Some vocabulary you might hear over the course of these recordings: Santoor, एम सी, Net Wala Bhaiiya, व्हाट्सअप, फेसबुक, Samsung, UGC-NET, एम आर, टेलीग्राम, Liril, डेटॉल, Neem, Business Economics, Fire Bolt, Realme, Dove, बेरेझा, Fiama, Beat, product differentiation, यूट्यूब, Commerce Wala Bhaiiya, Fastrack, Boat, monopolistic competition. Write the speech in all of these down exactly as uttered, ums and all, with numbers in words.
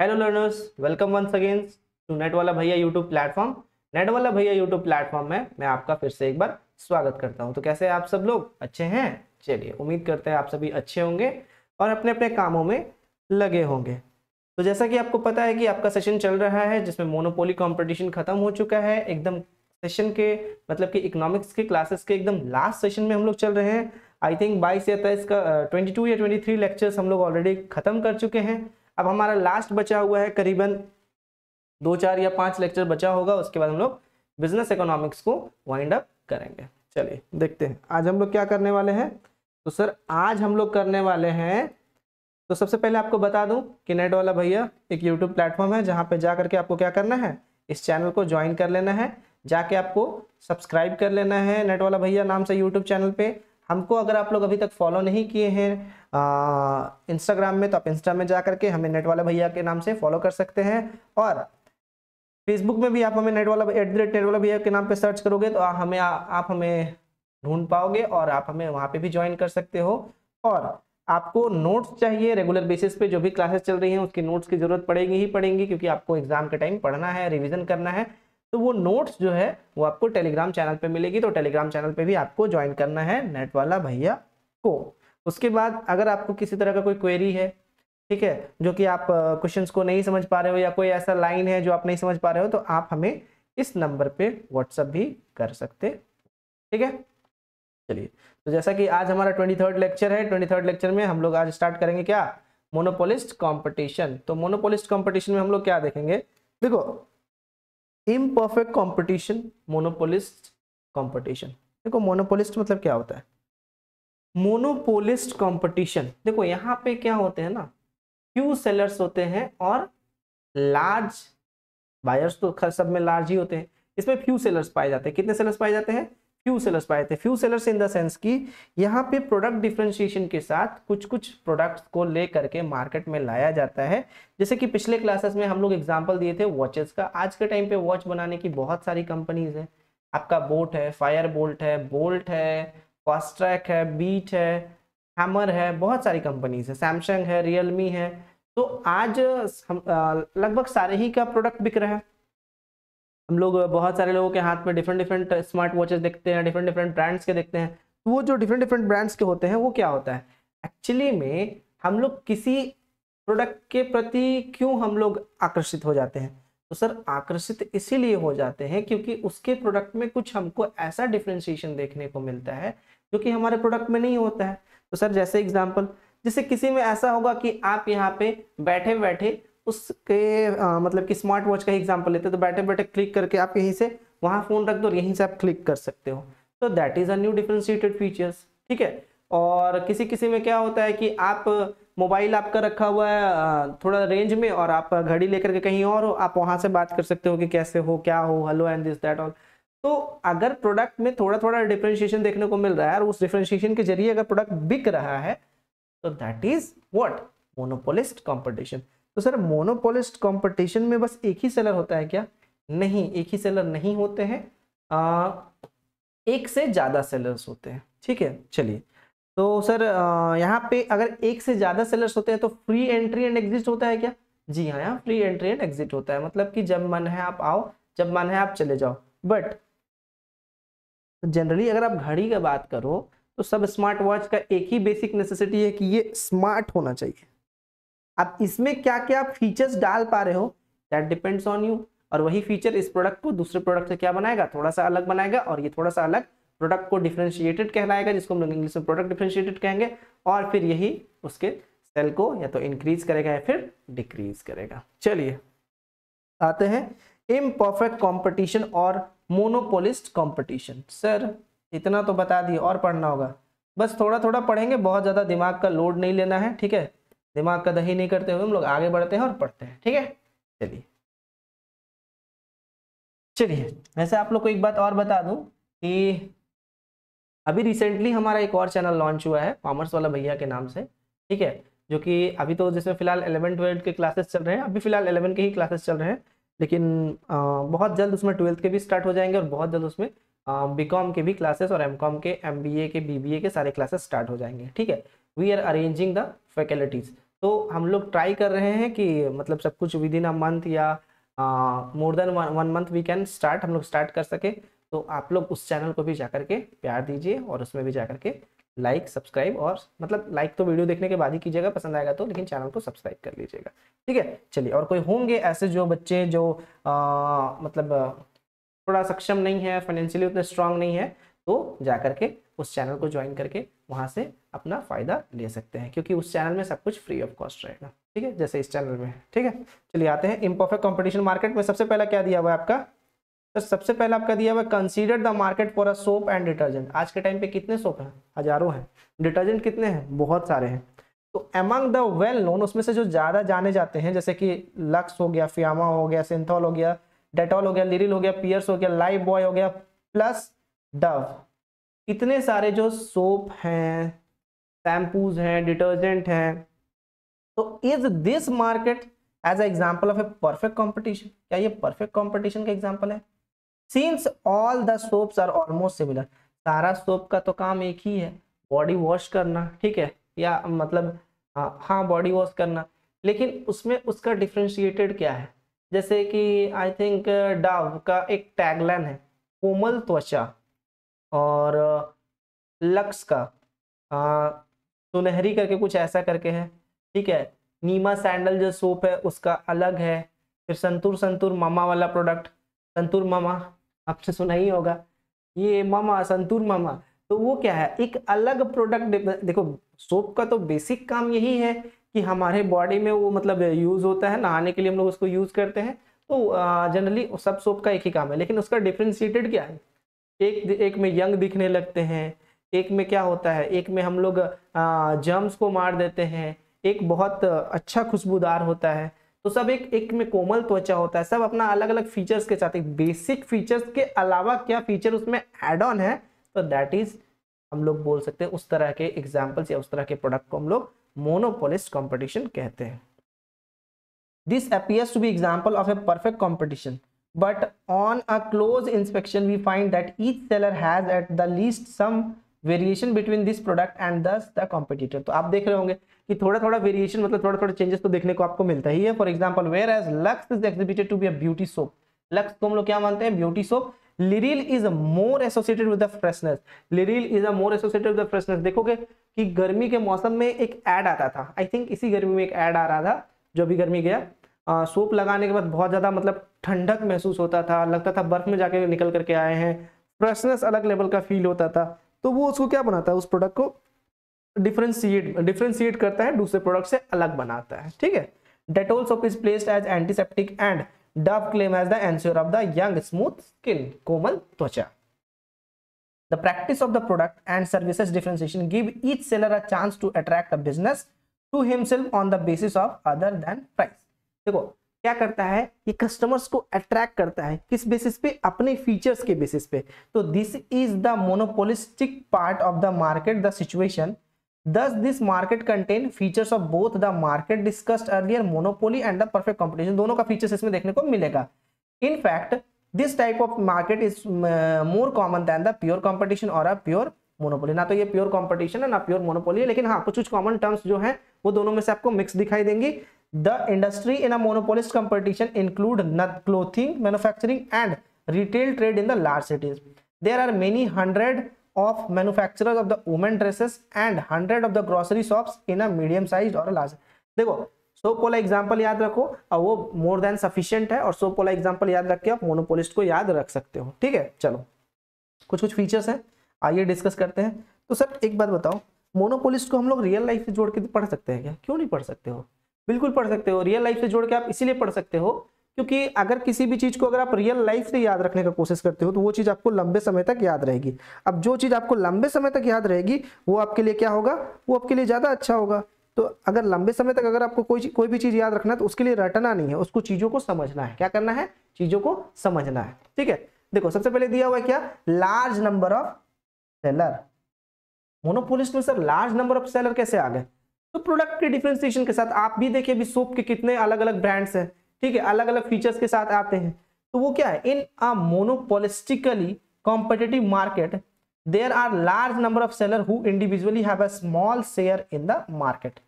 Hello learners, welcome once again to net वाला भैया यूट्यूब platform. Net वाला भैया यूट्यूब प्लेटफॉर्म में मैं आपका फिर से एक बार स्वागत करता हूं। तो कैसे आप सब लोग, अच्छे हैं? चलिए, उम्मीद करते हैं आप सभी अच्छे होंगे और अपने अपने कामों में लगे होंगे। तो जैसा कि आपको पता है कि आपका सेशन चल रहा है जिसमें मोनोपोली कॉम्पिटिशन खत्म हो चुका है। एकदम सेशन के मतलब कि इकोनॉमिक्स के क्लासेस के एकदम लास्ट सेशन में हम लोग चल रहे हैं। आई थिंक बाईस या तेईस का ट्वेंटी टू या ट्वेंटी थ्री लेक्चर्स हम लोग ऑलरेडी खत्म कर चुके हैं। अब हमारा लास्ट बचा हुआ है, करीबन दो चार या पांच लेक्चर बचा होगा, उसके बाद हम लोग बिजनेस इकोनॉमिक्स को वाइंड अप करेंगे। चलिए देखते हैं आज हम लोग क्या करने वाले हैं। तो सर आज हम लोग करने वाले हैं, तो सबसे पहले आपको बता दूं कि नेट वाला भैया एक यूट्यूब प्लेटफॉर्म है जहां पे जा करके आपको क्या करना है, इस चैनल को ज्वाइन कर लेना है, जाके आपको सब्सक्राइब कर लेना है नेट वाला भैया नाम से यूट्यूब चैनल पर। हमको अगर आप लोग अभी तक फॉलो नहीं किए हैं इंस्टाग्राम में, तो आप इंस्टा में जा करके हमें नेट वाला भैया के नाम से फॉलो कर सकते हैं, और फेसबुक में भी आप हमें नेट वाला एट द रेट नेट वाला भैया के नाम पे सर्च करोगे तो हमें आ, आप हमें ढूंढ पाओगे और आप हमें वहाँ पे भी ज्वाइन कर सकते हो। और आपको नोट्स चाहिए रेगुलर बेसिस पे, जो भी क्लासेस चल रही हैं उसकी नोट्स की जरूरत पड़ेगी ही पड़ेगी, क्योंकि आपको एग्जाम के टाइम पढ़ना है, रिविजन करना है। तो वो नोट्स जो है वो आपको टेलीग्राम चैनल पे मिलेगी, तो टेलीग्राम चैनल पे भी आपको ज्वाइन करना है नेट वाला भैया को। उसके बाद अगर आपको किसी तरह का कोई क्वेरी है, ठीक है, जो कि आप क्वेश्चंस को नहीं समझ पा रहे हो या कोई ऐसा लाइन है जो आप नहीं समझ पा रहे हो, तो आप हमें इस नंबर पे व्हाट्सअप भी कर सकते, ठीक है। चलिए, तो जैसा कि आज हमारा ट्वेंटी थर्ड लेक्चर है, ट्वेंटी थर्ड लेक्चर में हम लोग आज स्टार्ट करेंगे क्या, मोनोपोलिस्ट कॉम्पिटिशन। तो मोनोपोलिस्ट कॉम्पिटिशन में हम लोग क्या देखेंगे, देखो इम्परफेक्ट कंपटीशन, मोनोपोलिस्ट कंपटीशन। देखो मोनोपोलिस्ट मतलब क्या होता है, मोनोपोलिस्ट कंपटीशन। देखो यहाँ पे क्या होते हैं ना, फ्यू सेलर्स होते हैं और लार्ज बायर्स, तो सब में लार्ज ही होते हैं। इसमें फ्यू सेलर्स पाए जाते हैं। कितने सेलर्स पाए जाते हैं? फ्यू सेलर्स पाए जाते हैं। Few sellers in the sense कि यहाँ पे प्रोडक्ट डिफ्रेंशिएशन के साथ कुछ कुछ प्रोडक्ट्स को ले करके मार्केट में लाया जाता है। जैसे कि पिछले क्लासेस में हम लोग एग्जांपल दिए थे वॉचेस का। आज के टाइम पे वॉच बनाने की बहुत सारी कंपनीज है। आपका बोट है, फायर बोल्ट है, बोल्ट है, फास्ट्रैक है, बीट है, हैमर है, बहुत सारी कंपनीज है, सैमसंग है, रियलमी है। तो आज हम लगभग सारे ही का प्रोडक्ट बिक रहा है। हम लोग बहुत सारे लोगों के हाथ में डिफरेंट डिफरेंट स्मार्ट वॉचेस देखते हैं, डिफरेंट डिफरेंट ब्रांड्स के देखते हैं। तो वो जो डिफरेंट डिफरेंट ब्रांड्स के होते हैं वो क्या होता है, एक्चुअली में हम लोग किसी प्रोडक्ट के प्रति क्यों हम लोग आकर्षित हो जाते हैं? तो सर आकर्षित इसीलिए हो जाते हैं क्योंकि उसके प्रोडक्ट में कुछ हमको ऐसा डिफ्रेंशिएशन देखने को मिलता है जो कि हमारे प्रोडक्ट में नहीं होता है। तो सर जैसे एग्जाम्पल, जैसे किसी में ऐसा होगा कि आप यहाँ पे बैठे बैठे उसके आ, मतलब कि स्मार्ट वॉच का ही एग्जाम्पल लेते हैं, तो बैठे बैठे क्लिक करके आप यहीं से वहाँ फ़ोन रख दो और यहीं से आप क्लिक कर सकते हो। तो that is a new differentiated features, ठीक है। और किसी किसी में क्या होता है कि आप मोबाइल आपका रखा हुआ है थोड़ा रेंज में और आप घड़ी लेकर के कहीं और हो, आप वहाँ से बात कर सकते हो कि कैसे हो, क्या हो, hello and this that all. तो अगर प्रोडक्ट में थोड़ा थोड़ा डिफ्रेंशिएशन देखने को मिल रहा है और उस डिफ्रेंशिएशन के जरिए अगर प्रोडक्ट बिक रहा है तो that is what, monopolist competition. तो सर मोनोपोलिस्ट कंपटीशन में बस एक ही सेलर होता है क्या? नहीं, एक ही सेलर नहीं होते हैं, आ, एक से ज़्यादा सेलर्स होते हैं, ठीक है। चलिए, तो सर आ, यहाँ पे अगर एक से ज़्यादा सेलर्स होते हैं तो फ्री एंट्री एंड एग्जिट होता है क्या? जी हाँ, यहाँ फ्री एंट्री एंड एग्जिट होता है, मतलब कि जब मन है आप आओ, जब मन है आप चले जाओ। बट जनरली अगर आप घड़ी की बात करो तो सब स्मार्ट वॉच का एक ही बेसिक नेसेसिटी है कि ये स्मार्ट होना चाहिए। अब इसमें क्या क्या फीचर्स डाल पा रहे हो, दैट डिपेंड्स ऑन यू। और वही फीचर इस प्रोडक्ट को दूसरे प्रोडक्ट से क्या बनाएगा, थोड़ा सा अलग बनाएगा, और ये थोड़ा सा अलग प्रोडक्ट को डिफरेंशिएटेड कहलाएगा, जिसको हम लोग इंग्लिश में प्रोडक्ट डिफरेंशिएटेड कहेंगे। और फिर यही उसके सेल को या तो इंक्रीज करेगा या फिर डिक्रीज करेगा। चलिए आते हैं इम्परफेक्ट कॉम्पिटिशन और मोनोपोलिस्ट कॉम्पिटिशन। सर इतना तो बता दिए, और पढ़ना होगा, बस थोड़ा थोड़ा पढ़ेंगे, बहुत ज़्यादा दिमाग का लोड नहीं लेना है, ठीक है। दिमाग का दही नहीं करते हुए हम लोग आगे बढ़ते हैं और पढ़ते हैं, ठीक है। चलिए चलिए वैसे आप लोग को एक बात और बता दूं कि अभी रिसेंटली हमारा एक और चैनल लॉन्च हुआ है कॉमर्स वाला भैया के नाम से, ठीक है, जो कि अभी तो जिसमें फिलहाल इलेवन ट्वेल्थ के क्लासेस चल रहे हैं, अभी फिलहाल इलेवन के ही क्लासेस चल रहे हैं, लेकिन आ, बहुत जल्द उसमें ट्वेल्थ के भी स्टार्ट हो जाएंगे और बहुत जल्द उसमें बी कॉम के भी क्लासेस और एम कॉम के, एम बी ए के, बी बी ए के सारे क्लासेस स्टार्ट हो जाएंगे, ठीक है। We are arranging the faculties. तो हम लोग ट्राई कर रहे हैं कि मतलब सब कुछ विद इन अ मंथ या more than one month we can start, हम लोग स्टार्ट कर सके। तो आप लोग उस चैनल को भी जा कर के प्यार दीजिए और उसमें भी जा कर के लाइक सब्सक्राइब, और मतलब लाइक तो वीडियो देखने के बाद ही कीजिएगा, पसंद आएगा तो, लेकिन चैनल को सब्सक्राइब कर लीजिएगा, ठीक है। चलिए, और कोई होंगे ऐसे जो बच्चे जो आ, मतलब थोड़ा सक्षम नहीं है, फाइनेंशियली उतने स्ट्रांग नहीं है, तो जा कर के उस चैनल को ज्वाइन करके वहाँ से अपना फ़ायदा ले सकते हैं, क्योंकि उस चैनल में सब कुछ फ्री ऑफ कॉस्ट रहेगा, ठीक है, जैसे इस चैनल में, ठीक है। चलिए आते हैं इम्परफेक्ट कॉम्पिटिशन मार्केट में। सबसे पहला क्या दिया हुआ है आपका, तो सबसे पहला आपका दिया हुआ है consider the market for a soap and detergent. आज के टाइम पे कितने सोप हैं, हजारों हैं, डिटर्जेंट कितने हैं, बहुत सारे हैं। तो एमंग द वेल नोन, उसमें से जो ज़्यादा जाने जाते हैं जैसे कि लक्स हो गया, फियामा हो गया, सिंथॉल हो गया, डेटॉल हो गया, लिरिल हो गया, पियर्स हो गया, लाइफबॉय हो गया, प्लस डव, इतने सारे जो सोप हैं, शैम्पूज हैं, डिटर्जेंट हैं। तो is this market as example of a perfect competition, क्या ये परफेक्ट कॉम्पिटिशन का एग्जाम्पल है? Since all the soaps are almost similar, सारा सोप का तो काम एक ही है, बॉडी वॉश करना, ठीक है, या मतलब हाँ बॉडी वॉश करना, लेकिन उसमें उसका डिफ्रेंशिएटेड क्या है? जैसे कि आई थिंक डव का एक टैगलाइन है कोमल त्वचा, और लक्स का सुनहरी करके कुछ ऐसा करके है, ठीक है। नीमा सैंडल जो सोप है उसका अलग है, फिर संतूर, संतूर मामा वाला प्रोडक्ट, संतूर मामा आपने सुना ही होगा, ये मामा संतूर मामा, तो वो क्या है, एक अलग प्रोडक्ट। देखो सोप का तो बेसिक काम यही है कि हमारे बॉडी में वो मतलब यूज़ होता है, नहाने के लिए हम लोग उसको यूज़ करते हैं, तो जनरली सब सोप का एक ही काम है, लेकिन उसका डिफ्रेंशिएटेड क्या है? एक एक में यंग दिखने लगते हैं, एक में क्या होता है, एक में हम लोग जर्म्स को मार देते हैं, एक बहुत अच्छा खुशबूदार होता है, तो सब एक एक में कोमल त्वचा होता है, सब अपना अलग अलग फीचर्स के साथ, बेसिक फीचर्स के अलावा क्या फीचर उसमें एड ऑन है, तो दैट इज हम लोग बोल सकते हैं उस तरह के एग्जाम्पल्स या उस तरह के प्रोडक्ट को हम लोग मोनोपोलिस्ट कॉम्पिटिशन कहते हैं। This appears to be example of a perfect competition, but on a close inspection we find that each seller has at the least some variation between this product and thus the competitor। तो आप देख रहे होंगे कि थोड़ा थोड़ा variation मतलब थोड़ा थोड़ा चेंजेस तो देखने को आपको मिलता ही है। For example where as Lux is exhibited to be a beauty soap, Lux को हम लोग क्या मानते हैं, beauty soap. Liril is more associated with the freshness, Liril is a more associated with the freshness. देखोगे कि गर्मी के मौसम में एक ऐड आता था, आई थिंक इसी गर्मी में एक ऐड आ रहा था, जो भी गर्मी गया सोप लगाने के बाद बहुत ज़्यादा मतलब ठंडक महसूस होता था, लगता था बर्फ में जाके निकल करके आए हैं, फ्रेशनेस अलग लेवल का फील होता था। तो वो उसको क्या बनाता है, उस प्रोडक्ट को डिफ्रेंशिएट डिफ्रेंशिएट करता है, दूसरे प्रोडक्ट से अलग बनाता है, ठीक है। Dettol soap is placed as antiseptic and Dove claim as the ensure of the young smooth skin, कोमल त्वचा। The practice of the product and services differentiation give each seller a chance to attract a business to himself on the basis of other than price. देखो क्या करता है ये, customers को attract करता है, किस बेसिस पे, अपने फीचर्स के बेसिस पे। तो this is the monopolistic part of the market the situation, thus this market contain features of both the market discussed earlier monopoly and the perfect competition, दोनों का फीचर्स इसमें देखने को मिलेगा। In fact this type of market is more common than the pure competition और a pure monopoly. ना तो ये प्योर कॉम्पिटिशन है ना प्योर मोनोपोली है, लेकिन हाँ कुछ कुछ कॉमन टर्म्स जो है वो दोनों में से आपको मिक्स दिखाई देंगी। The industry in a monopolist competition include nut clothing, manufacturing, and retail trade in the large cities. There are many hundred of manufacturers of the women dresses and hundred of the grocery shops in a medium-sized or a large. देखो soap वाला example याद रखो और वो more than sufficient है, और soap वाला example याद रख के आप monopolist को याद रख सकते हो, ठीक है। चलो कुछ कुछ features हैं, आइए discuss करते हैं। तो सर एक बात बताओ, monopolist को हम लोग real life से जोड़ के पढ़ सकते हैं क्या? क्यों नहीं पढ़ सकते हो, बिल्कुल पढ़ सकते हो। रियल लाइफ से जोड़ के आप इसीलिए पढ़ सकते हो क्योंकि अगर किसी भी चीज़ को अगर आप रियल लाइफ से याद रखने का कोशिश करते हो तो वो चीज़ आपको लंबे समय तक याद रहेगी। अब जो चीज़ आपको लंबे समय तक याद रहेगी वो आपके लिए क्या होगा, वो आपके लिए ज़्यादा अच्छा होगा। तो अगर लंबे समय तक अगर आपको कोई कोई भी चीज़ याद रखना है तो उसके लिए रटना नहीं है, उसको चीज़ों को समझना है। क्या करना है, चीज़ों को समझना है, ठीक है। देखो सबसे पहले दिया हुआ है क्या, large number of seller. Monopolist में sir large number of seller कैसे आ गए? तो प्रोडक्ट के डिफरेंशिएशन के साथ। आप भी देखिए अभी सोप के कितने अलग अलग ब्रांड्स हैं, ठीक है, अलग अलग फीचर्स के साथ आते हैं। तो वो क्या है, in a monopolistically competitive market there are large number of seller who individually have a small share in the market.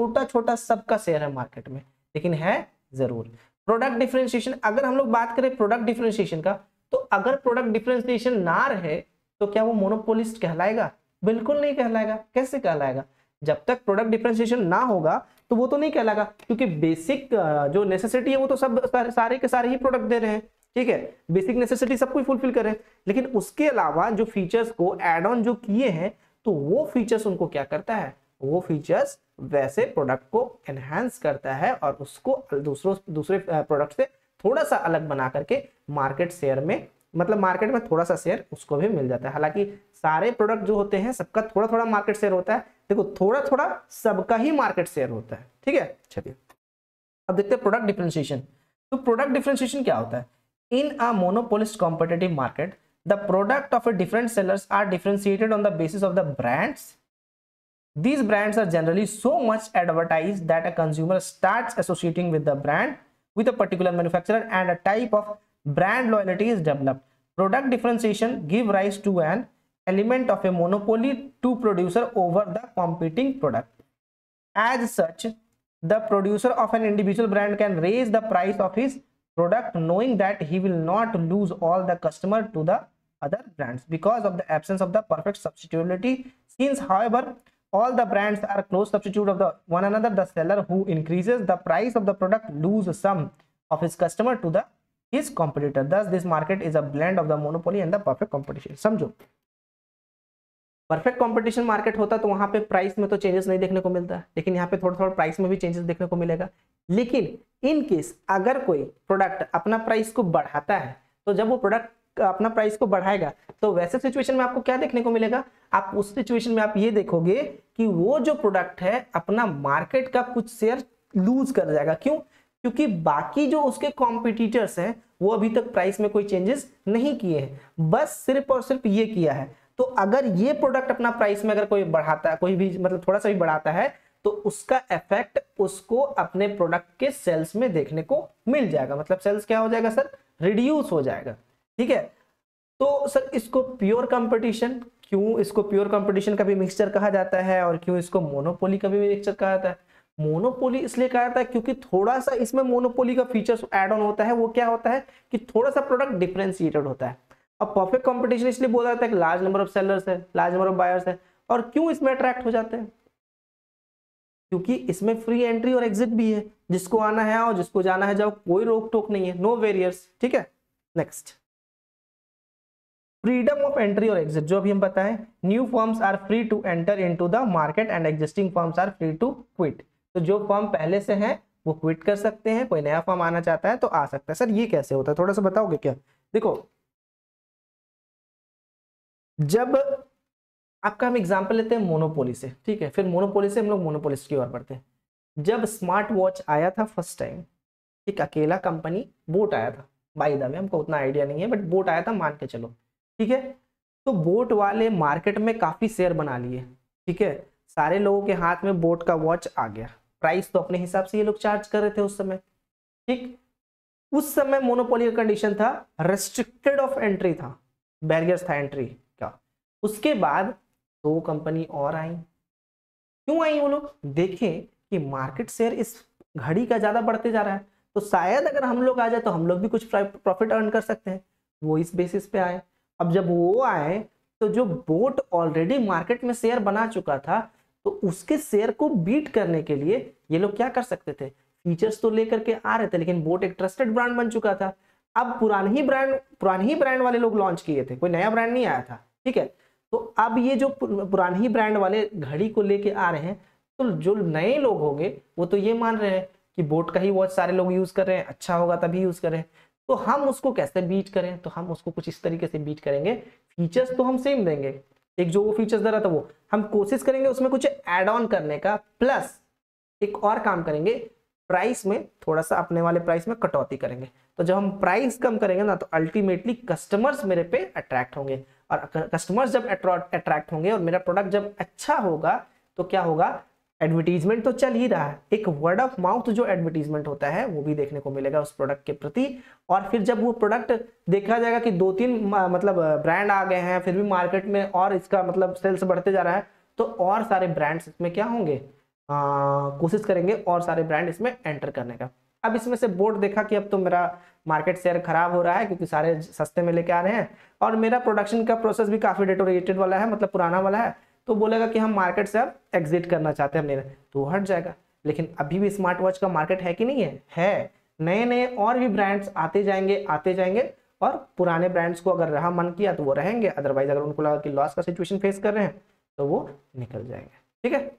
छोटा छोटा सबका शेयर है मार्केट में, लेकिन है जरूर। प्रोडक्ट डिफरेंशिएशन, अगर हम लोग बात करें प्रोडक्ट डिफरेंशिएशन का, तो अगर प्रोडक्ट डिफरेंशिएशन ना रहे तो क्या वो मोनोपोलिस्ट कहलाएगा? बिल्कुल नहीं कहलाएगा। कैसे कहलाएगा? जब तक प्रोडक्ट डिफरेंशिएशन ना होगा तो वो तो नहीं कहलाएगा, क्योंकि बेसिक जो नेसेसिटी है वो तो सब सारे के सारे ही प्रोडक्ट दे रहे हैं, ठीक है, बेसिक नेसेसिटी सबको फुलफिल कर रहे हैं। लेकिन उसके अलावा जो फीचर्स को एड ऑन जो किए हैं, तो वो फीचर्स उनको क्या करता है, वो फीचर्स वैसे प्रोडक्ट को एनहेंस करता है और उसको दूसरों दूसरे प्रोडक्ट से थोड़ा सा अलग बना करके मार्केट शेयर में, मतलब मार्केट में थोड़ा सा शेयर उसको भी मिल जाता है। हालांकि सारे प्रोडक्ट जो होते हैं सबका थोड़ा थोड़ा मार्केट शेयर होता है, देखो थोड़ा थोड़ा सबका ही मार्केट शेयर होता है, ठीक है। चलिए अब देखते हैं प्रोडक्ट डिफरेंशिएशन। तो प्रोडक्ट डिफरेंशिएशन क्या होता है? In a monopolist competitive market the product of a different sellers are differentiated on the basis of the brands. These brands are generally so much advertised that a consumer starts associating with the brand, with a particular manufacturer, and a type of brand loyalty is developed. Product differentiation give rise to an element of a monopoly to producer over the competing product. As such, the producer of an individual brand can raise the price of his product, knowing that he will not lose all the customer to the other brands because of the absence of the perfect substitutability. Since, however, all the brands are close substitute of the one another, the seller who increases the price of the product loses some of his customer to the his competitor. Thus, this market is a blend of the monopoly and the perfect competition. समझो, perfect competition market होता तो वहां पे price में तो changes नहीं देखने को मिलता, लेकिन यहाँ पे थोड़ा थोड़ा price में भी changes देखने को मिलेगा। लेकिन in case अगर कोई product अपना price को बढ़ाता है, तो जब वो product अपना प्राइस को बढ़ाएगा, तो वैसे सिचुएशन में आपको क्या देखने को मिलेगा? आप उस सिचुएशन में आप ये देखोगे कि वो जो प्रोडक्ट है अपना मार्केट का कुछ शेयर लूज कर जाएगा। क्यों? क्योंकि बाकी जो उसके कॉम्पिटिटर्स हैं वो अभी तक प्राइस में कोई चेंजेस नहीं किए हैं, बस सिर्फ और सिर्फ ये किया है। तो अगर ये प्रोडक्ट अपना प्राइस में अगर कोई बढ़ाता है, कोई भी मतलब थोड़ा सा भी बढ़ाता है, तो उसका इफेक्ट उसको अपने प्रोडक्ट के सेल्स में देखने को मिल जाएगा। मतलब सेल्स क्या हो जाएगा सर? रिड्यूस हो जाएगा, ठीक है। तो सर इसको प्योर कंपटीशन, क्यों इसको प्योर कंपटीशन का भी मिक्सचर कहा जाता है और क्यों इसको मोनोपोली का भी मिक्सचर कहा जाता है? मोनोपोली इसलिए कहा जाता है क्योंकि थोड़ा सा इसमें मोनोपोली का फीचर्स ऐड ऑन होता है। वो क्या होता है कि थोड़ा सा प्रोडक्ट डिफरेंशिएटेड होता है। अब परफेक्ट कंपटीशन इसलिए बोला जाता है कि लार्ज नंबर ऑफ सेलर्स है, लार्ज नंबर ऑफ बायर्स है। और क्यों इसमें अट्रैक्ट हो जाते हैं? क्योंकि इसमें फ्री एंट्री और एग्जिट भी है, जिसको आना है और जिसको जाना है, जब कोई रोक टोक नहीं है, नो बैरियर्स, ठीक है। नेक्स्ट, फ्रीडम ऑफ एंट्री और एग्जिट, जो अभी हम बताएं, new firms are free to enter into the market and existing firms are free to quit. तो जो फर्म पहले से हैं वो क्विट कर सकते हैं, कोई नया फर्म आना चाहता है तो आ सकता है। सर ये कैसे होता है, थोड़ा सा बताओगे क्या? देखो, जब आपका हम एग्जाम्पल लेते हैं मोनोपोली से, ठीक है, फिर मोनोपोली से हम लोग मोनोपोलिस्ट की ओर बढ़ते हैं। जब स्मार्ट वॉच आया था फर्स्ट टाइम, एक अकेला कंपनी बोट आया था, बाय द वे हमको उतना आइडिया नहीं है, बट बोट आया था मान के चलो, ठीक है। तो बोट वाले मार्केट में काफी शेयर बना लिए, ठीक है, सारे लोगों के हाथ में बोट का वॉच आ गया। प्राइस तो अपने हिसाब से ये लोग चार्ज कर रहे थे उस समय, ठीक। उस समय मोनोपोली कंडीशन था, रेस्ट्रिक्टेड ऑफ एंट्री था, बैरियर्स था एंट्री का। उसके बाद दो कंपनी और आई। क्यों आई? वो लोग देखे कि मार्केट शेयर इस घड़ी का ज्यादा बढ़ते जा रहा है, तो शायद अगर हम लोग आ जाए तो हम लोग भी कुछ प्रॉफिट अर्न कर सकते हैं। वो इस बेसिस पे आए। अब जब वो आए तो जो बोट ऑलरेडी मार्केट में शेयर बना चुका था, तो उसके शेयर को बीट करने के लिए ये लोग क्या कर सकते थे? फीचर्स तो लेकर के आ रहे थे, लेकिन बोट एक ट्रस्टेड ब्रांड बन चुका था। अब पुराने ही ब्रांड पुराने ही ब्रांड वाले लोग लॉन्च किए थे, कोई नया ब्रांड नहीं आया था, ठीक है। तो अब ये जो पुराने ही ब्रांड वाले घड़ी को लेके आ रहे हैं, तो जो नए लोग होंगे वो तो ये मान रहे हैं कि बोट का ही वॉच सारे लोग यूज कर रहे हैं, अच्छा होगा तभी यूज करें, तो हम उसको कैसे बीट करें? तो हम उसको कुछ इस तरीके से बीट करेंगे, फीचर्स तो हम सेम देंगे, एक जो वो फीचर्स दे रहा था वो हम कोशिश करेंगे उसमें कुछ ऐड ऑन करने का, प्लस एक और काम करेंगे, प्राइस में थोड़ा सा अपने वाले प्राइस में कटौती करेंगे। तो जब हम प्राइस कम करेंगे ना, तो अल्टीमेटली कस्टमर्स मेरे पे अट्रैक्ट होंगे, और कस्टमर्स जब अट्रैक्ट होंगे और मेरा प्रोडक्ट जब अच्छा होगा, तो क्या होगा, एडवर्टीजमेंट तो चल ही रहा है, एक वर्ड ऑफ माउथ जो एडवर्टीजमेंट होता है वो भी देखने को मिलेगा उस प्रोडक्ट के प्रति। और फिर जब वो प्रोडक्ट देखा जाएगा कि दो तीन मतलब ब्रांड आ गए हैं, फिर भी मार्केट में और इसका मतलब सेल्स बढ़ते जा रहा है, तो और सारे ब्रांड्स इसमें क्या होंगे, कोशिश करेंगे और सारे ब्रांड इसमें एंटर करने का। अब इसमें से बोट देखा कि अब तो मेरा मार्केट शेयर खराब हो रहा है क्योंकि सारे सस्ते में लेके आ रहे हैं और मेरा प्रोडक्शन का प्रोसेस भी काफी डेटोरेटेड वाला है, मतलब पुराना वाला है, तो बोलेगा कि हम मार्केट से अब एग्जिट करना चाहते हैं, हमने तो हट जाएगा। लेकिन अभी भी स्मार्ट वॉच का मार्केट है कि नहीं है, है। नए नए और भी ब्रांड्स आते जाएंगे आते जाएंगे और पुराने ब्रांड्स को अगर रहा मन किया तो वो रहेंगे, अदरवाइज अगर उनको लगा कि लॉस का सिचुएशन फेस कर रहे हैं तो वो निकल जाएंगे। ठीक है,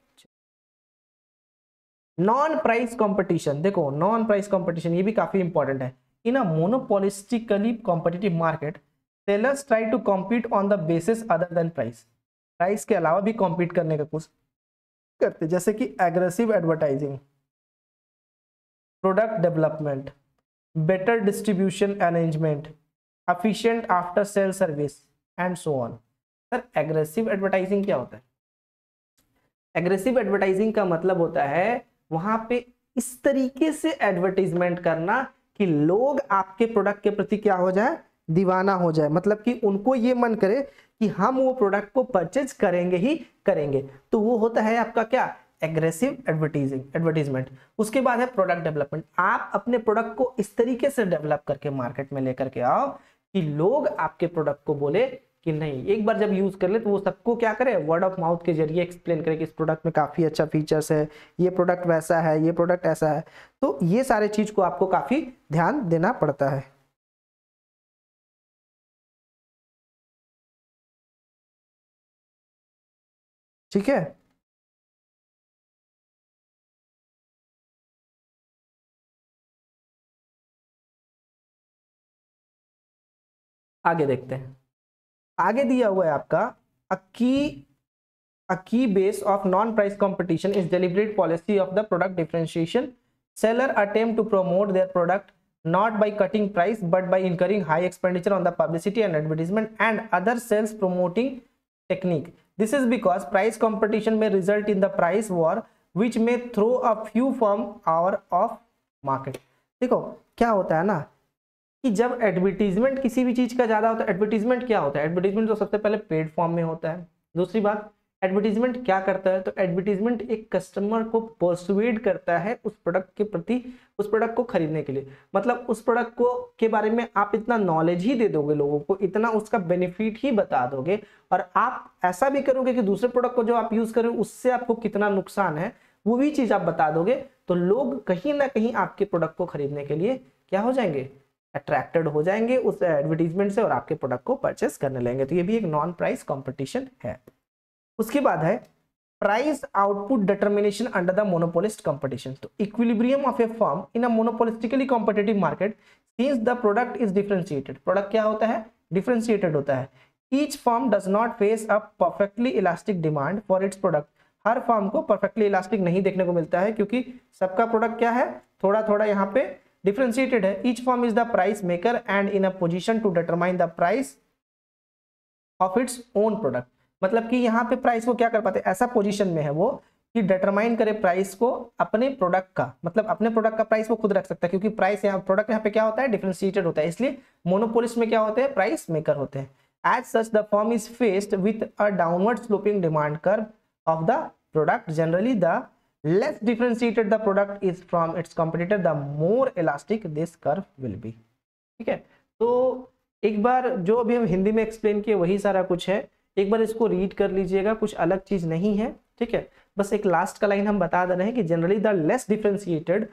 नॉन प्राइस कंपटीशन। देखो नॉन प्राइस कंपटीशन ये भी काफी इंपॉर्टेंट है। In a monopolistically competitive market sellers try to compete on the basis other than price. Price के अलावा भी कॉम्पीट करने का कुछ करते, जैसे कि aggressive advertising, product development, better distribution arrangement, efficient after sale service and so on. Sir aggressive advertising क्या होता है? एग्रेसिव एडवर्टाइजिंग का मतलब होता है वहां पे इस तरीके से एडवर्टाइजमेंट करना कि लोग आपके प्रोडक्ट के प्रति क्या हो जाए, दीवाना हो जाए, मतलब कि उनको ये मन करे कि हम वो प्रोडक्ट को परचेज करेंगे ही करेंगे। तो वो होता है आपका क्या, एग्रेसिव एडवर्टाइजिंग एडवर्टाइजमेंट। उसके बाद है प्रोडक्ट डेवलपमेंट। आप अपने प्रोडक्ट को इस तरीके से डेवलप करके मार्केट में लेकर के आओ कि लोग आपके प्रोडक्ट को बोले कि नहीं, एक बार जब यूज कर ले तो वो सबको क्या करे, वर्ड ऑफ माउथ के जरिए एक्सप्लेन करे कि इस प्रोडक्ट में काफी अच्छा फीचर्स है, ये प्रोडक्ट वैसा है, ये प्रोडक्ट ऐसा है। तो ये सारे चीज को आपको काफी ध्यान देना पड़ता है। ठीक है, आगे देखते हैं। आगे दिया हुआ है आपका a key a key base of non price competition is deliberate policy of the product differentiation. Seller attempt to promote their product not by cutting price but by incurring high expenditure on the publicity and advertisement and other sales promoting technique. This is because price competition may result in the price war which may throw a few firm out of market. देखो क्या होता है ना कि जब advertisement किसी भी चीज का ज्यादा होता है, एडवर्टीजमेंट क्या होता है, एडवर्टीजमेंट तो सबसे पहले पेड फॉर्म में होता है। दूसरी बात, एडवर्टीजमेंट क्या करता है, तो एडवर्टीजमेंट एक कस्टमर को पर्सुएड करता है उस प्रोडक्ट के प्रति, उस प्रोडक्ट को खरीदने के लिए। मतलब उस प्रोडक्ट को के बारे में आप इतना नॉलेज ही दे दोगे लोगों को, इतना उसका बेनिफिट ही बता दोगे, और आप ऐसा भी करोगे कि दूसरे प्रोडक्ट को जो आप यूज करें उससे आपको कितना नुकसान है वो भी चीज आप बता दोगे, तो लोग कहीं ना कहीं आपके प्रोडक्ट को खरीदने के लिए क्या हो जाएंगे, अट्रैक्टेड हो जाएंगे उस एडवर्टीजमेंट से और आपके प्रोडक्ट को परचेस करने लगेंगे। तो ये भी एक नॉन प्राइस कंपटीशन है। उसके बाद है price output determination under the monopolist competition. तो equilibrium of a firm in a monopolistically competitive market since the product is differentiated. Product क्या होता है, डिफरेंशिएटेड होता है। Each firm does not face a perfectly elastic demand for its product. हर firm को perfectly elastic नहीं देखने को मिलता है क्योंकि सबका प्रोडक्ट क्या है, थोड़ा थोड़ा यहाँ पे differentiated है। Each firm is the price maker and in a position to determine the price of its own product. मतलब कि यहाँ पे प्राइस को क्या कर पाते, ऐसा पोजीशन में है वो कि डिटरमाइन करे प्राइस को अपने प्रोडक्ट का, मतलब अपने प्रोडक्ट का प्राइस वो खुद रख सकता है क्योंकि प्राइस यहाँ प्रोडक्ट यहाँ पे क्या होता है, डिफरेंशिएटेड होता है। इसलिए मोनोपोलिस्ट में क्या होते हैं, प्राइस मेकर होते हैं। As such the firm is faced with a downward sloping demand curve of the product. Generally the less differentiated the product is from its competitor, the more elastic this curve will be. ठीक है, तो एक बार जो अभी हम हिंदी में explain किए वही सारा कुछ है, एक बार इसको रीड कर लीजिएगा, कुछ अलग चीज नहीं है। ठीक है, बस एक लास्ट का लाइन हम बता दे रहे हैं कि generally the less differentiated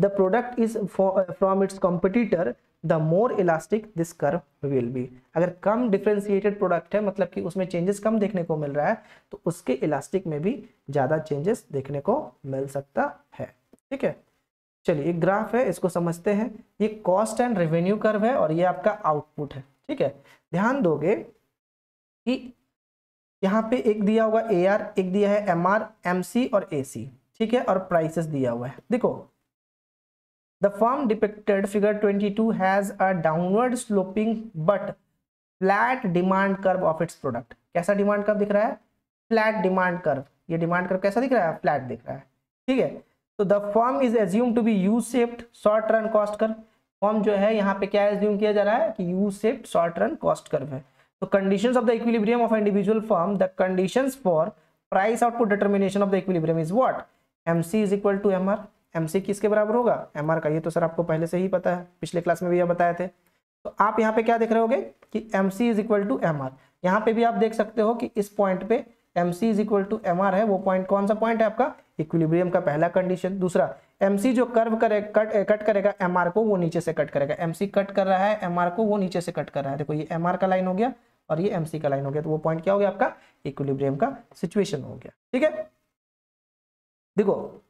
the product is from its competitor the more elastic this curve will be. अगर कम डिफरेंशिएटेड प्रोडक्ट है, मतलब कि उसमें चेंजेस कम देखने को मिल रहा है, तो उसके इलास्टिक में भी ज़्यादा चेंजेस देखने को मिल सकता है। ठीक है, चलिए एक ग्राफ है, इसको समझते हैं। ये कॉस्ट एंड रेवेन्यू कर्व है और ये आपका आउटपुट है। ठीक है, ध्यान दोगे कि यहाँ पे एक दिया हुआ ए आर, एक दिया है एम आर, एम सी और ए सी। ठीक है, और प्राइसेस दिया हुआ है। देखो The firm depicted figure twenty-two has a downward sloping but flat demand curve of its product. कैसा demand curve दिख रहा है? Flat demand curve. ये demand curve कैसा दिख रहा है? Flat दिख रहा है। ठीक है, तो the firm is assumed to be U-shaped short run cost curve. Firm जो है यहाँ पे क्या assume किया जा रहा है कि U-shaped short run cost curve है। तो conditions of the equilibrium of individual firm, the conditions for price output determination of the equilibrium is what? एम सी is equal to एम आर। एम सी किसके बराबर होगा? एम आर का। ये तो sir आपको पहले से ही पता है, पिछले क्लास में भी आप बताए थे। तो आप यहाँ पे क्या देख रहे होगे कि एम सी is equal to एम आर। यहाँ पे भी आप देख सकते हो कि इस पॉइंट पे एम सी is equal to एम आर है। वो पॉइंट कौन सा पॉइंट है आपका? इक्विलिब्रियम का पहला कंडीशन। दूसरा, एम सी जो कर्व करे कट कट करेगा एम आर को, वो नीचे से कट करेगा। एम सी कट कर रहा है एम आर को, वो नीचे से कट कर रहा है। देखो ये एम आर का लाइन हो गया और ये एम सी का लाइन हो गया। तो वो पॉइंट क्या हो गया आपका? इक्विलिब्रियम का सिचुएशन हो गया। ठीक है, देखो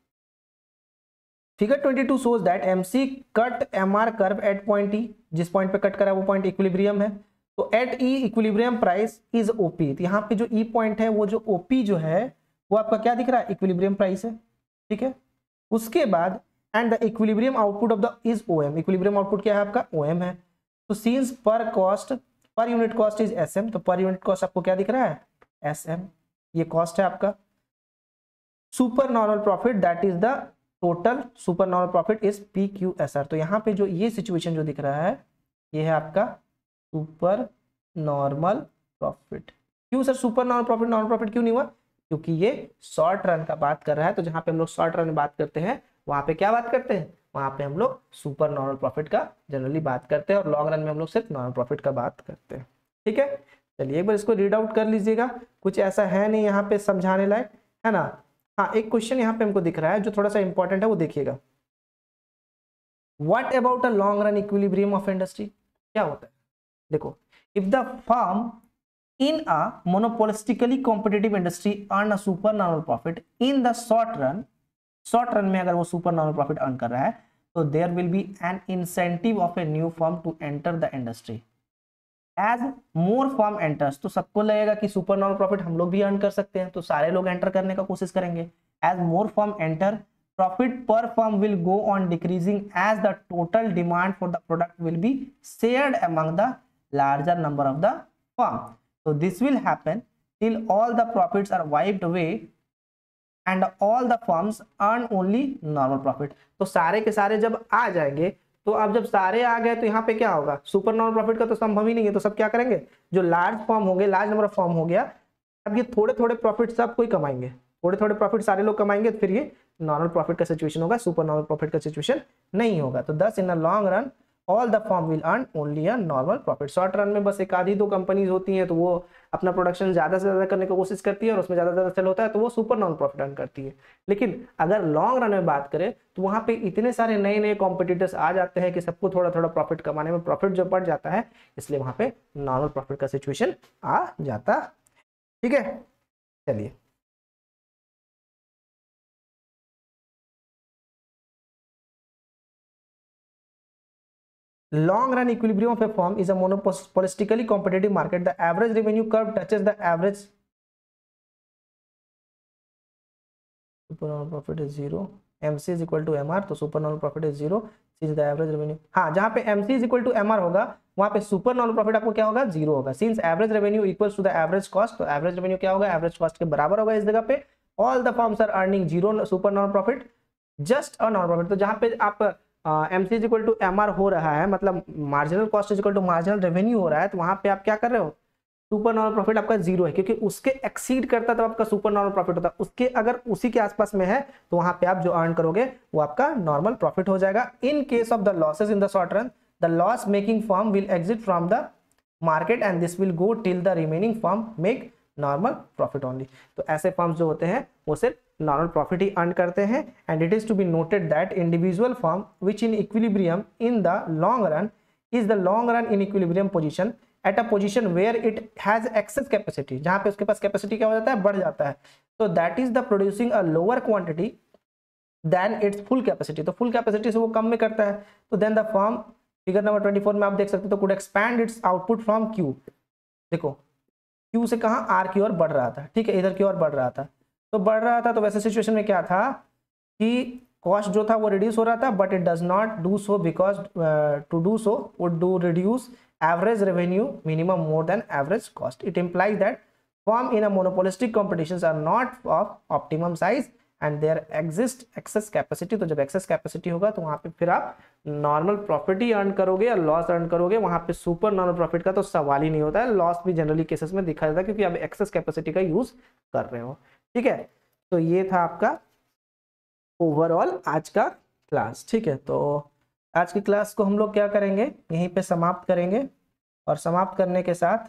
फिगर बाईस shows that M C cut M R curve at point E, जिस पॉइंट पे कट करा वो पॉइंट इक्विलिब्रियम है। तो at E equilibrium price is O P। तो यहाँ पे जो E पॉइंट है वो जो O P जो है वो आपका क्या दिख रहा है? इक्विलिब्रियम प्राइस है। ठीक है, उसके बाद and the equilibrium output of the is O M। Equilibrium output क्या है आपका? O M है। तो scenes per cost per unit cost is S M। तो पर यूनिट कॉस्ट आपको क्या दिख रहा है? S M, ये कॉस्ट है आपका। Super normal profit that is the total super normal profit is P Q S R. तो यहाँ पे जो ये सिचुएशन जो दिख रहा है ये है आपका सुपर नॉर्मल प्रॉफिट। क्यों sir super normal profit normal profit क्यों नहीं हुआ? क्योंकि ये शॉर्ट रन का बात कर रहा है। तो जहाँ पे हम लोग शॉर्ट रन में बात करते हैं वहाँ पे क्या बात करते हैं? वहाँ पे हम लोग सुपर नॉर्मल प्रॉफिट का जनरली बात करते हैं और लॉन्ग रन में हम लोग सिर्फ नॉर्मल प्रॉफिट का बात करते हैं। ठीक है, चलिए एक बार इसको रीड आउट कर लीजिएगा। कुछ ऐसा है नहीं यहाँ पे समझाने लायक, है ना। हाँ, एक क्वेश्चन यहाँ पे हमको दिख रहा है जो थोड़ा सा इंपॉर्टेंट है, वो देखिएगा। What about a long run equilibrium of industry? क्या होता है? देखो, if the firm in a monopolistically competitive industry earn a super normal profit in the short run, short run में अगर वो सुपर नॉर्मल प्रॉफिट अर्न कर रहा है तो there will be an incentive of a new firm to enter the industry. As more firm enters, तो सबको लगेगा कि सुपर नॉर्मल प्रॉफिट हम लोग भी अर्न कर सकते हैं, तो सारे लोग एंटर करने का कोशिश करेंगे। As more firm enter, profit per firm will go on decreasing as the total demand for the product will be shared among the larger number of the firm. तो this will happen till all the profits are wiped away and all the firms earn only normal profit. तो सारे के सारे जब आ जाएंगे, तो अब जब सारे आ गए तो यहाँ पे क्या होगा? सुपर नॉर्मल प्रॉफिट का तो संभव ही नहीं है। तो सब क्या करेंगे? जो लार्ज फॉर्म हो गए, लार्ज नंबर ऑफ फॉर्म हो गया, अब ये थोड़े थोड़े प्रॉफिट सब कोई कमाएंगे, थोड़े थोड़े प्रॉफिट सारे लोग कमाएंगे, तो फिर ये नॉर्मल प्रॉफिट का सिचुएशन होगा, सुपर नॉर्मल प्रॉफिट का सिचुएशन नहीं होगा। तो thus in a long run all the firm will earn only a normal profit. Short run में बस एक आधी दो कंपनीज होती हैं, तो वो अपना प्रोडक्शन ज्यादा से ज्यादा करने की कोशिश करती है और उसमें ज्यादा ज्यादा सेल होता है, तो वो सुपर नॉर्मल प्रॉफिट अर्न करती है। लेकिन अगर लॉन्ग रन में बात करें तो वहाँ पे इतने सारे नए नए कॉम्पिटिटर्स आ जाते हैं कि सबको थोड़ा थोड़ा प्रॉफिट कमाने में प्रॉफिट जो बढ़ जाता है, इसलिए वहाँ पे नॉर्मल प्रॉफिट का सिचुएशन आ जाता है। ठीक है, चलिए long run equilibrium of a firm is a monopolistically competitive market. The average revenue curve touches the average super normal profit is zero. M C is equal to M R. तो super normal profit is zero since the average revenue, हाँ जहाँ पे M C is equal to M R होगा वहाँ पे super normal profit आपको क्या होगा? जीरो होगा। since average revenue equals to the average cost, तो average revenue क्या होगा? average cost के बराबर होगा। इस जगह पे all the firms are earning zero super normal profit, just a normal profit। तो जहाँ पे आप एम सी is equal to एम आर हो रहा है, मतलब marginal cost is equal to marginal revenue हो रहा है, तो वहाँ पे आप क्या कर रहे हो? सुपर नॉर्मल प्रॉफिट आपका जीरो है, क्योंकि उसके एक्सीड करता तब आपका सुपर नॉर्मल प्रॉफिट होता है। उसके अगर उसी के आसपास में है तो वहाँ पे आप जो अर्न करोगे वो आपका नॉर्मल प्रॉफिट हो जाएगा। In case of the losses in the short run, the loss making firm will exit from the market and this will go till the remaining firm make normal profit only. तो ऐसे firms जो होते हैं वो सिर्फ normal profit ही earn करते हैं। And it is to be noted that individual firm which in equilibrium in the long run is the long run in equilibrium position at a position where it has excess capacity, जहाँ पे उसके पास capacity क्या हो जाता है? बढ़ जाता है। तो that is the producing a lower quantity than its full capacity, तो फुल कैपेसिटी से वो कम में करता है। तो then the firm figure number twenty four में आप देख सकते हो, तो could expand its output from Q. देखो क्यू से कहाँ? आर की ओर बढ़ रहा था। ठीक है, इधर की ओर बढ़ रहा था, तो बढ़ रहा था। तो वैसे सिचुएशन में क्या था कि कॉस्ट जो था वो रिड्यूस हो रहा था, but it does not do so because to do so would do reduce average revenue minimum more than average cost. It implies that firm in a monopolistic competition are not of optimum size and there exist excess capacity. तो जब access capacity होगा तो वहाँ पे फिर आप normal profit ही earn करोगे और लॉस अर्न करोगे, वहाँ पे सुपर नॉर्मल प्रॉफिट का तो सवाल ही नहीं होता है। लॉस भी जनरली केसेस में दिखा जाता है क्योंकि आप एक्सेस कैपेसिटी का यूज कर रहे हो। ठीक है, तो ये था आपका ओवरऑल आज का क्लास। ठीक है, तो आज की क्लास को हम लोग क्या करेंगे, यहीं पे समाप्त करेंगे। और समाप्त करने के साथ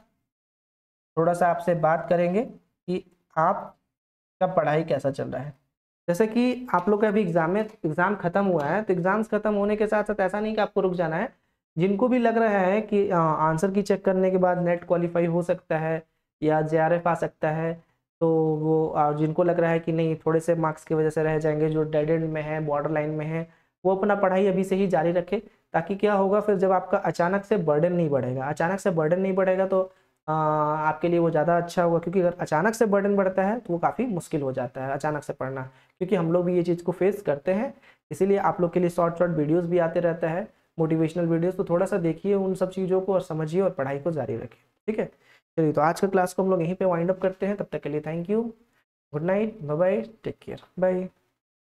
थोड़ा सा आपसे बात करेंगे कि आपका पढ़ाई कैसा चल रहा है। जैसे कि आप लोग का अभी एग्जाम में एग्ज़ाम ख़त्म हुआ है, तो एग्ज़ाम्स ख़त्म होने के साथ साथ ऐसा नहीं कि आपको रुक जाना है। जिनको भी लग रहा है कि आ, आंसर की चेक करने के बाद नेट क्वालिफाई हो सकता है या जे आर एफ आ सकता है, तो वो और जिनको लग रहा है कि नहीं थोड़े से मार्क्स की वजह से रह जाएंगे, जो डेड एंड में है, बॉर्डर लाइन में है, वो अपना पढ़ाई अभी से ही जारी रखे। ताकि क्या होगा, फिर जब आपका अचानक से बर्डन नहीं बढ़ेगा, अचानक से बर्डन नहीं बढ़ेगा तो आ, आपके लिए वो ज़्यादा अच्छा होगा। क्योंकि अगर अचानक से बर्डन बढ़ता है तो वो काफ़ी मुश्किल हो जाता है अचानक से पढ़ना, क्योंकि हम लोग भी ये चीज़ को फेस करते हैं। इसीलिए आप लोग के लिए शॉर्ट शॉर्ट वीडियोज़ भी आते रहता है, मोटिवेशनल वीडियोज़, तो थोड़ा सा देखिए उन सब चीज़ों को और समझिए और पढ़ाई को जारी रखिए। ठीक है, चलिए तो आज का क्लास को हम लोग यहीं पे वाइंड अप करते हैं। तब तक के लिए thank you, good night, bye bye, take care, bye.